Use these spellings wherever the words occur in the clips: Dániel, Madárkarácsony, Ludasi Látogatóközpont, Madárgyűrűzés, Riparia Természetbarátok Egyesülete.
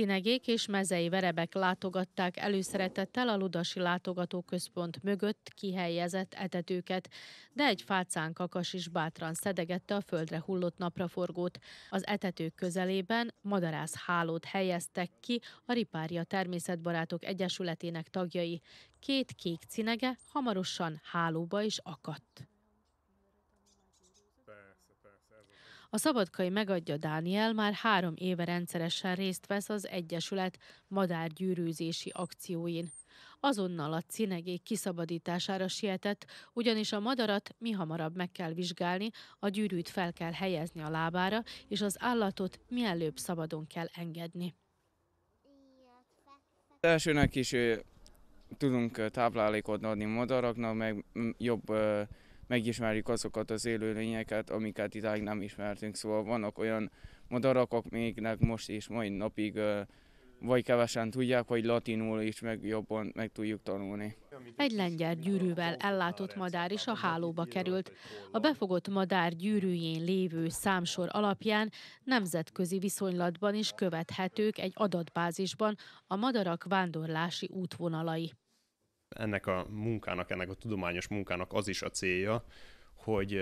Szinegék és mezei verebek látogatták előszeretettel a Ludasi Látogatóközpont mögött kihelyezett etetőket, de egy fácán kakas is bátran szedegette a földre hullott napraforgót. Az etetők közelében madarászhálót helyeztek ki a Riparia Természetbarátok Egyesületének tagjai. Két kék cinege hamarosan hálóba is akadt. A Szabadkai megadja Dániel már 3 éve rendszeresen részt vesz az Egyesület madárgyűrűzési akcióin. Azonnal a cinegék kiszabadítására sietett, ugyanis a madarat mihamarabb meg kell vizsgálni, a gyűrűt fel kell helyezni a lábára, és az állatot mielőbb szabadon kell engedni. Elsőnek is tudunk táplálékot adni madaraknak, meg jobb... megismerjük azokat az élőlényeket, amiket idáig nem ismertünk. Szóval vannak olyan madarak, amiknek most és mai napig vagy kevesen tudják, vagy latinul is meg jobban meg tudjuk tanulni. Egy lengyel gyűrűvel ellátott madár is a hálóba került. A befogott madár gyűrűjén lévő számsor alapján nemzetközi viszonylatban is követhetők egy adatbázisban a madarak vándorlási útvonalai. Ennek a munkának, ennek a tudományos munkának az is a célja, hogy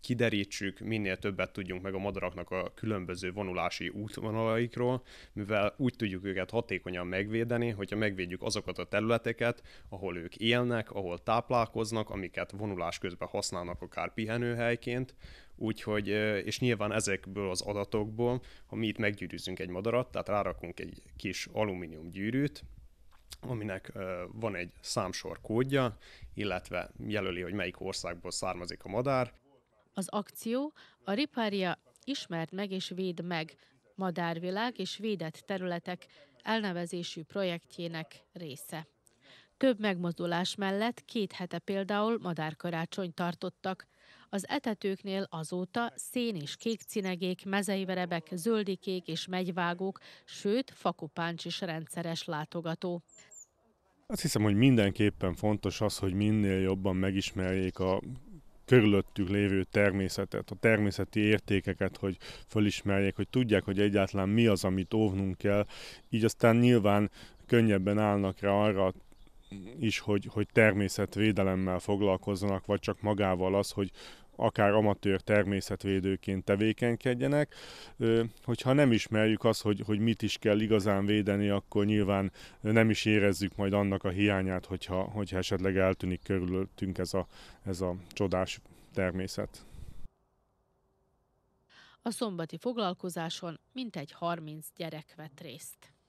kiderítsük, minél többet tudjunk meg a madaraknak a különböző vonulási útvonalaikról, mivel úgy tudjuk őket hatékonyan megvédeni, hogyha megvédjük azokat a területeket, ahol ők élnek, ahol táplálkoznak, amiket vonulás közben használnak akár pihenőhelyként, úgyhogy, és nyilván ezekből az adatokból, ha mi itt meggyűrűzünk egy madarat, tehát rárakunk egy kis alumínium gyűrűt, aminek van egy számsor kódja, illetve jelöli, hogy melyik országból származik a madár. Az akció a Riparia ismert meg és véd meg madárvilág és védett területek elnevezésű projektjének része. Több megmozdulás mellett 2 hete például madárkarácsony tartottak. Az etetőknél azóta szén és kék cinegék, mezei verebek, zöldikék és megyvágók, sőt fakupáncs is rendszeres látogató. Azt hiszem, hogy mindenképpen fontos az, hogy minél jobban megismerjék a körülöttük lévő természetet, a természeti értékeket, hogy fölismerjék, hogy tudják, hogy egyáltalán mi az, amit óvnunk kell. Így aztán nyilván könnyebben állnak rá arra is, hogy természetvédelemmel foglalkozzanak, vagy csak magával az, hogy akár amatőr természetvédőként tevékenykedjenek. Hogyha nem ismerjük azt, hogy mit is kell igazán védeni, akkor nyilván nem is érezzük majd annak a hiányát, hogyha esetleg eltűnik körülöttünk ez a csodás természet. A szombati foglalkozáson mintegy 30 gyerek vett részt.